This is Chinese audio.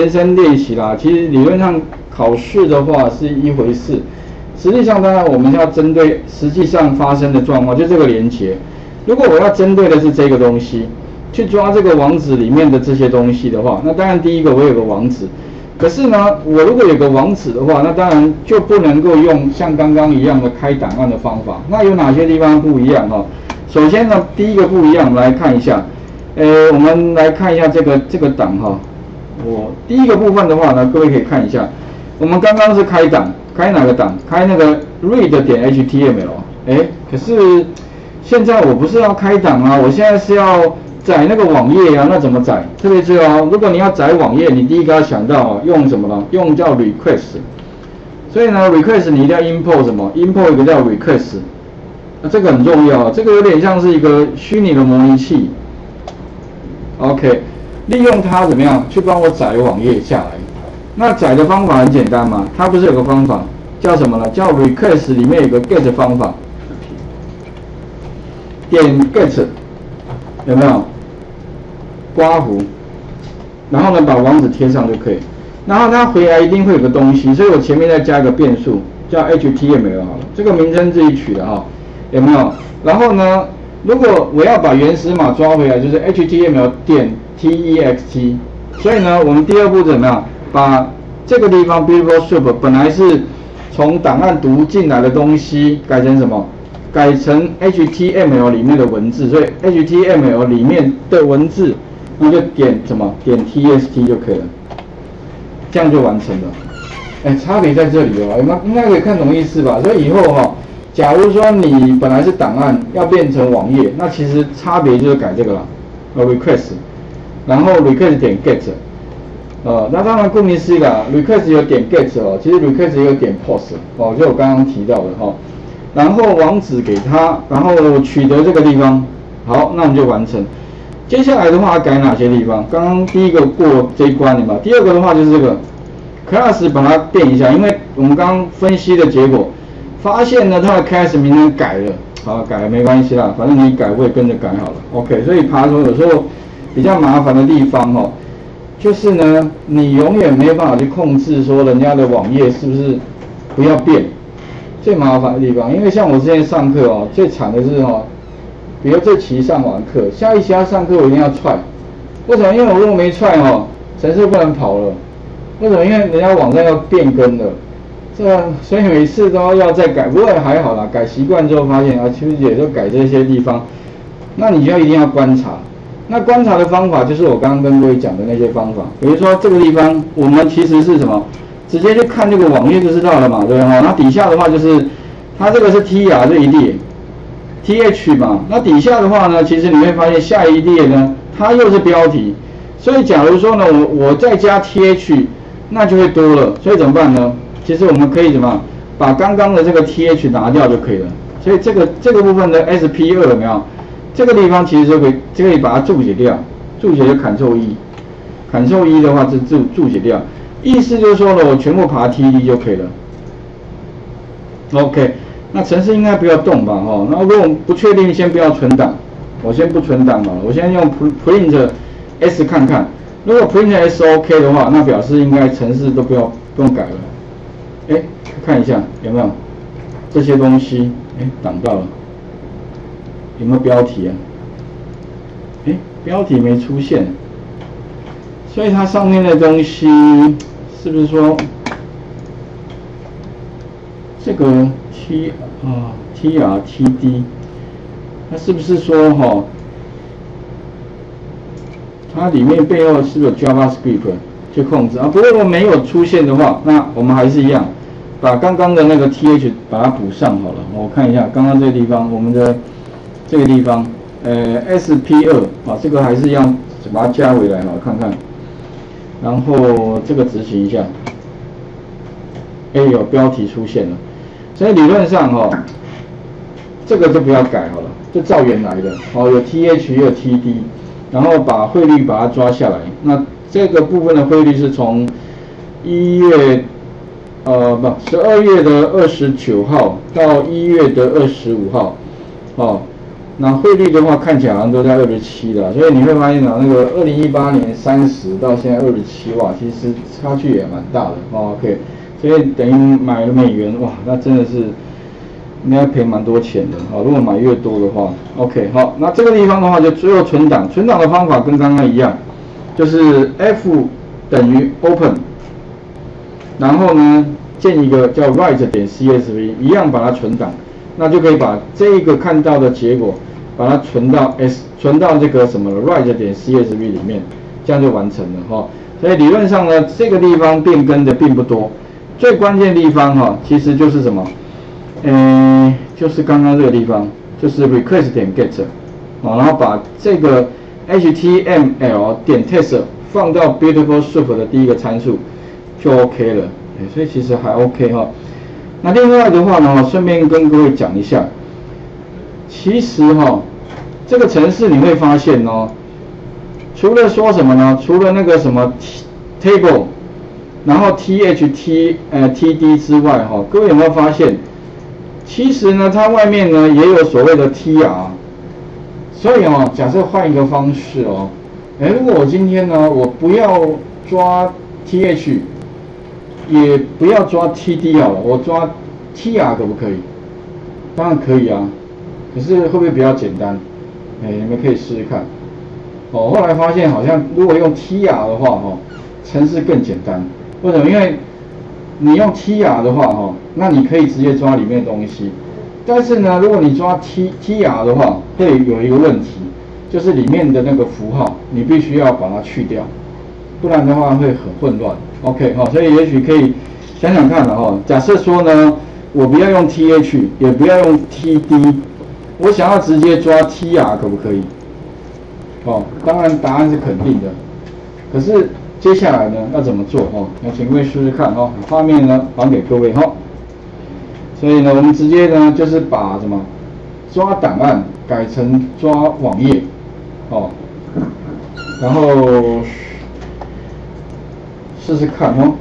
延伸练习啦，其实理论上考试的话是一回事，实际上当然我们要针对实际上发生的状况，就这个连结。如果我要针对的是这个东西，去抓这个网址里面的这些东西的话，那当然第一个我有个网址，可是呢，我如果有个网址的话，那当然就不能够用像刚刚一样的开档案的方法。那有哪些地方不一样哦？首先呢，第一个不一样，我们来看一下，我们来看一下这个档哈。 我第一个部分的话呢，各位可以看一下，我们刚刚是开档，开哪个档？开那个 read.html。可是现在我不是要开档啊，我现在是要载那个网页啊，那怎么载？特别注意哦，如果你要载网页，你第一个要想到、用什么呢？用叫 request。所以呢 ，request 你一定要 import 什么 ？import 一个叫 request，、这个很重要，这个有点像是一个虚拟的模拟器。OK。 利用它怎么样去帮我载网页下来？那载的方法很简单嘛，它不是有个方法叫什么呢？叫 request 里面有个 get 方法，点 get 有没有？刮胡，然后呢把网址贴上就可以。然后它回来一定会有个东西，所以我前面再加一个变数叫 HTML 好了，这个名称自己取的哈、有没有？然后呢，如果我要把原始码抓回来，就是 HTML 点 text， 所以呢，我们第二步怎么样？把这个地方 BeautifulSoup 本来是从档案读进来的东西，改成什么？改成 HTML 里面的文字，所以 HTML 里面的文字，那就点什么？点 TXT 就可以了，这样就完成了。差别在这里哦，应该可以看懂意思吧？所以以后哈、假如说你本来是档案要变成网页，那其实差别就是改这个了，request。 然后 request 点 get， 那当然顾名思义啦 ，request 有点 get 哦，其实 request 有点 post 哦，就我刚刚提到的哈、然后网址给他，然后我取得这个地方，好，那我们就完成。接下来的话改哪些地方？刚刚第一个过这一关了嘛，第二个的话就是这个 class 把它变一下，因为我们刚刚分析的结果发现呢，它的 class 名称改了，好，改了没关系啦，反正你改我也跟着改好了 ，OK， 所以爬虫有时候。 比较麻烦的地方哦，就是呢，你永远没有办法去控制说人家的网页是不是不要变，最麻烦的地方。因为像我之前上课哦，最惨的是比如这期上完课，下一期要上课我一定要踹，为什么？因为我如果没踹程式不能跑了。为什么？因为人家网站要变更了，所以每次都要再改。不过还好啦，改习惯之后发现其实也就改这些地方，那你就要一定要观察。 那观察的方法就是我刚刚跟各位讲的那些方法，比如说这个地方我们其实是什么，直接就看这个网页就知道了嘛，对不对？那底下的话就是它这个是 T 啊这一列 ，TH 嘛，那底下的话呢，其实你会发现下一列呢它又是标题，所以假如说呢我再加 TH， 那就会多了，所以怎么办呢？其实我们可以怎么把刚刚的这个 TH 拿掉就可以了，所以这个部分的 SP2 有没有？ 这个地方其实就可以把它注解掉，注解就 Ctrl+E，Ctrl+E 的话是注解掉，意思就是说呢，我全部爬 T1 就可以了。OK， 那程式应该不要动吧？那如果不确定，先不要存档，我先不存档了，我先用 Print S 看看，如果 Print S OK 的话，那表示应该程式都不用改了。看一下有没有这些东西，挡到了。 有没有标题啊？标题没出现，所以它上面的东西是不是说这个 TRTD， 它是不是说它里面背后是不是有 JavaScript 去控制啊？不过如果没有出现的话，那我们还是一样，把刚刚的那个 TH 把它补上好了。我看一下刚刚这个地方，我们的。 这个地方，SP2 这个还是要把它加回来哈，看看。然后这个执行一下，有标题出现了，所以理论上这个就不要改好了，就照原来的。有 TH 也有 TD， 然后把汇率把它抓下来。那这个部分的汇率是从12月的29号到1月的25号。那汇率的话，看起来好像都在27的，所以你会发现啊，那个2018年30到现在27，哇，其实差距也蛮大的。哦、OK， 所以等于买了美元，哇，那真的是应该赔蛮多钱的啊、哦。如果买越多的话 ，OK， 好，那这个地方的话就最后存档，存档的方法跟刚刚一样，就是 F 等于 Open， 然后呢建一个叫 Write 点 CSV， 一样把它存档，那就可以把这个看到的结果。 把它存到 存到这个什么 write 点 CSV 里面，这样就完成了哈、哦。所以理论上呢，这个地方变更的并不多，最关键的地方哈、哦，其实就是什么？就是刚刚这个地方，就是 request 点 get， 好、哦，然后把这个 HTML 点 test 放到 BeautifulSoup 的第一个参数就 OK 了，所以其实还 OK 哈、哦。那另外的话呢，顺便跟各位讲一下。 其实哈，这个程式你会发现哦，除了说什么呢？除了那个什么 table， 然后 td 之外哈，各位有没有发现？其实呢，它外面呢也有所谓的 tr， 所以哦，假设换一个方式哦，哎，如果我今天呢，我不要抓 th， 也不要抓 td 好了，我抓 tr 可不可以？当然可以啊。 可是会不会比较简单？哎，你们可以试试看。哦，后来发现好像如果用 TR 的话，哦，程式更简单。为什么？因为你用 TR 的话，哦，那你可以直接抓里面的东西。但是呢，如果你抓 TR 的话，会有一个问题，就是里面的那个符号，你必须要把它去掉，不然的话会很混乱。OK， 好、哦，所以也许可以想想看了哦。假设说呢，我不要用 TH， 也不要用 TD。 我想要直接抓 TR 可不可以？哦，当然答案是肯定的。可是接下来呢，要怎么做？哦，那请各位试试看哦。画面呢，还给各位哈、哦。所以呢，我们直接呢，就是把什么抓档案改成抓网页哦，然后试试看哦。